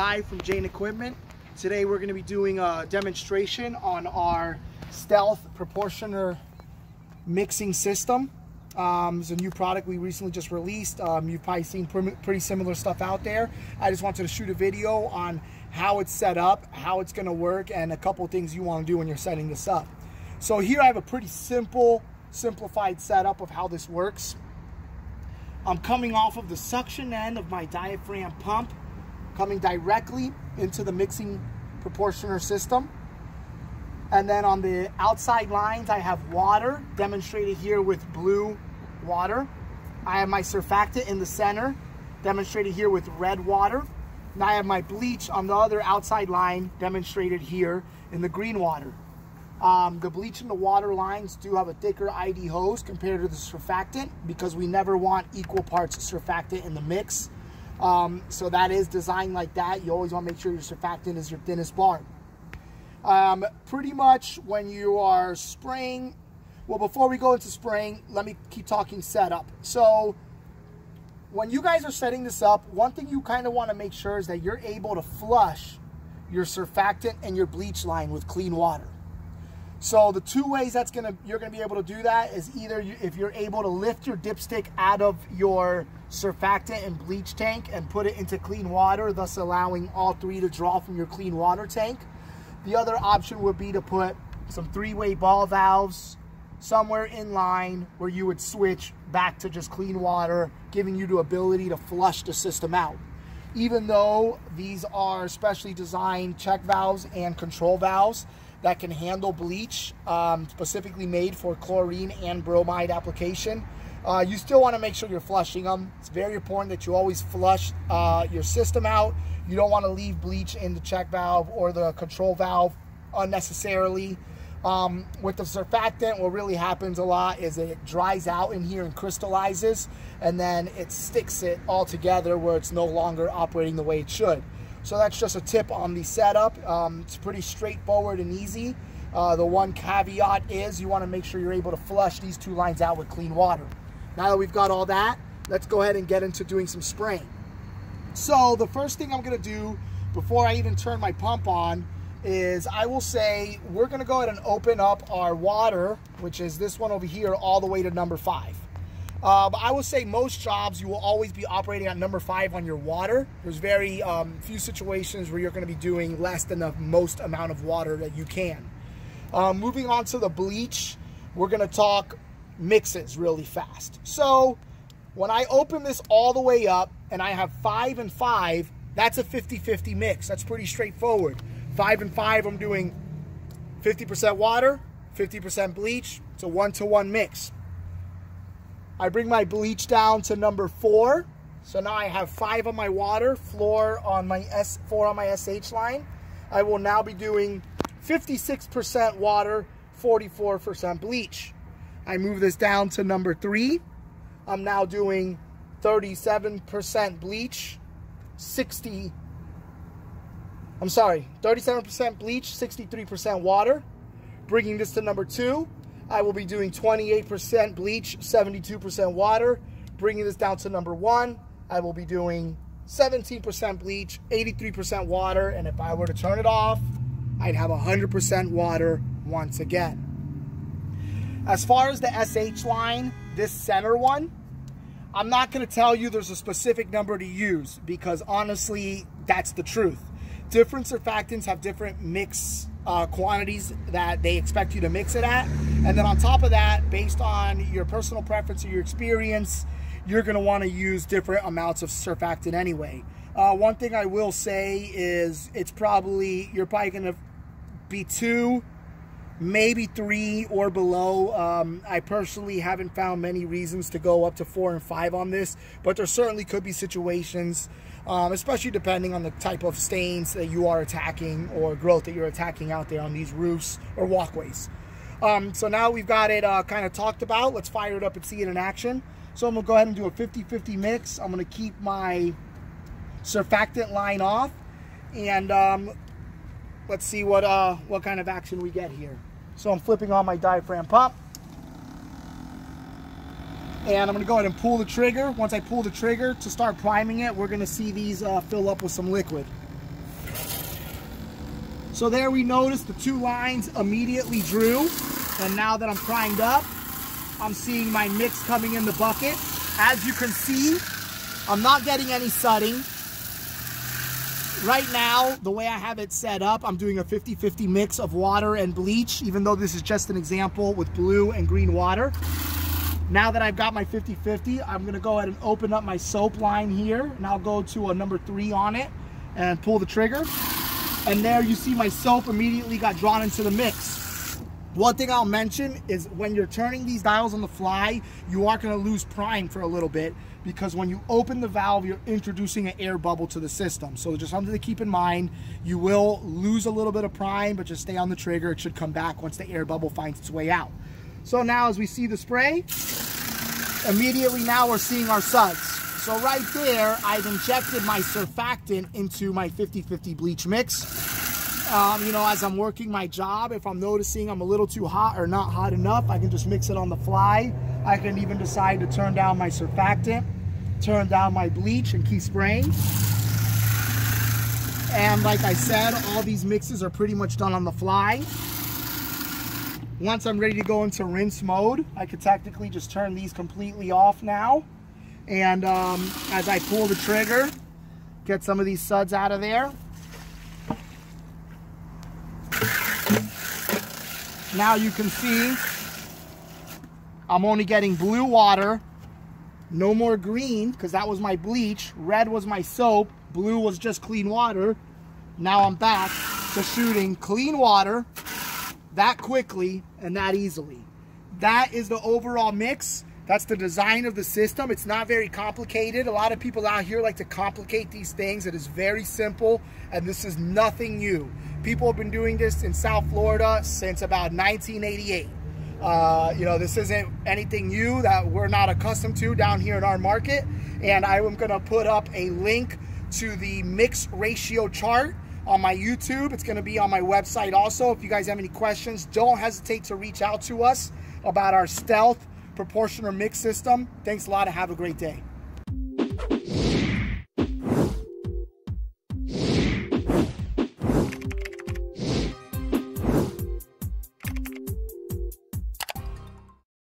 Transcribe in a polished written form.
live from Jane Equipment. Today we're going to be doing a demonstration on our Stealth Proportioner mixing system. It's a new product we recently just released. You've probably seen pretty similar stuff out there. I just wanted to shoot a video on how it's set up, how it's going to work, and a couple things you want to do when you're setting this up. So here I have a pretty simplified setup of how this works. I'm coming off of the suction end of my diaphragm pump, coming directly into the mixing proportioner system. And then on the outside lines, I have water, demonstrated here with blue water. I have my surfactant in the center, demonstrated here with red water. And I have my bleach on the other outside line, demonstrated here in the green water. The bleach and the water lines do have a thicker ID hose compared to the surfactant, because we never want equal parts surfactant in the mix. So that is designed like that. You always want to make sure your surfactant is your thinnest bar. Pretty much when you are spraying, well, before we go into spraying, let me keep talking setup. So when you guys are setting this up, one thing you kind of want to make sure is that you're able to flush your surfactant and your bleach line with clean water. So the two ways you're gonna be able to do that is either if you're able to lift your dipstick out of your surfactant and bleach tank and put it into clean water, thus allowing all three to draw from your clean water tank. The other option would be to put some three-way ball valves somewhere in line where you would switch back to just clean water, giving you the ability to flush the system out. Even though these are specially designed check valves and control valves that can handle bleach, specifically made for chlorine and bromide application, you still want to make sure you're flushing them. It's very important that you always flush your system out. You don't want to leave bleach in the check valve or the control valve unnecessarily. With the surfactant, what really happens a lot is it dries out in here and crystallizes, and then it sticks it all together where it's no longer operating the way it should. So that's just a tip on the setup. It's pretty straightforward and easy. The one caveat is you want to make sure you're able to flush these two lines out with clean water. Now that we've got all that, let's go ahead and get into doing some spraying. So the first thing I'm going to do before I even turn my pump on is I will say we're going to go ahead and open up our water, which is this one over here, all the way to number 5. But I will say most jobs you will always be operating at number 5 on your water. There's very few situations where you're going to be doing less than the most amount of water that you can. Moving on to the bleach, we're going to talk mixes really fast. So when I open this all the way up and I have 5 and 5, that's a 50-50 mix. That's pretty straightforward. 5 and 5, I'm doing 50% water, 50% bleach. It's a 1-to-1 mix. I bring my bleach down to number 4. So now I have 5 on my water, 4 on my SH line. I will now be doing 56% water, 44% bleach. I move this down to number 3. I'm now doing 37% bleach, 37% bleach, 63% water. Bringing this to number 2, I will be doing 28% bleach, 72% water. Bringing this down to number 1, I will be doing 17% bleach, 83% water. And if I were to turn it off, I'd have 100% water once again. As far as the SH line, this center one, I'm not going to tell you there's a specific number to use, because honestly, that's the truth. Different surfactants have different mix quantities that they expect you to mix it at. And then on top of that, based on your personal preference or your experience, you're going to want to use different amounts of surfactant anyway. One thing I will say is you're probably going to be 2, maybe 3 or below. I personally haven't found many reasons to go up to 4 and 5 on this, but there certainly could be situations, especially depending on the type of stains that you are attacking or growth that you're attacking out there on these roofs or walkways. So now we've got it kind of talked about. Let's fire it up and see it in action. So I'm going to go ahead and do a 50-50 mix. I'm going to keep my surfactant line off, and let's see what kind of action we get here. So I'm flipping on my diaphragm pump, and I'm going to go ahead and pull the trigger. Once I pull the trigger to start priming it, we're going to see these fill up with some liquid. So there we noticed the two lines immediately drew. And now that I'm primed up, I'm seeing my mix coming in the bucket. As you can see, I'm not getting any sudding. Right now, the way I have it set up, I'm doing a 50-50 mix of water and bleach, even though this is just an example with blue and green water. Now that I've got my 50-50, I'm gonna go ahead and open up my soap line here, and I'll go to a number 3 on it and pull the trigger. And there you see my soap immediately got drawn into the mix. One thing I'll mention is when you're turning these dials on the fly, you are gonna lose prime for a little bit, because when you open the valve, you're introducing an air bubble to the system. So just something to keep in mind, you will lose a little bit of prime, but just stay on the trigger. It should come back once the air bubble finds its way out. So now as we see the spray, immediately now we're seeing our suds. So right there, I've injected my surfactant into my 50-50 bleach mix. You know, as I'm working my job, if I'm noticing I'm a little too hot or not hot enough, I can just mix it on the fly. I can even decide to turn down my surfactant, turn down my bleach, and keep spraying. And like I said, all these mixes are pretty much done on the fly. Once I'm ready to go into rinse mode, I could tactically just turn these completely off now. And as I pull the trigger, get some of these suds out of there. Now you can see I'm only getting blue water, no more green, because that was my bleach, red was my soap, blue was just clean water. Now I'm back to shooting clean water that quickly and that easily. That is the overall mix. That's the design of the system. It's not very complicated. A lot of people out here like to complicate these things. It is very simple, and this is nothing new. People have been doing this in South Florida since about 1988. You know, this isn't anything new that we're not accustomed to down here in our market. And I am gonna put up a link to the mix ratio chart on my YouTube. It's gonna be on my website also. If you guys have any questions, don't hesitate to reach out to us about our Stealth Proportioner mix system. Thanks a lot and have a great day.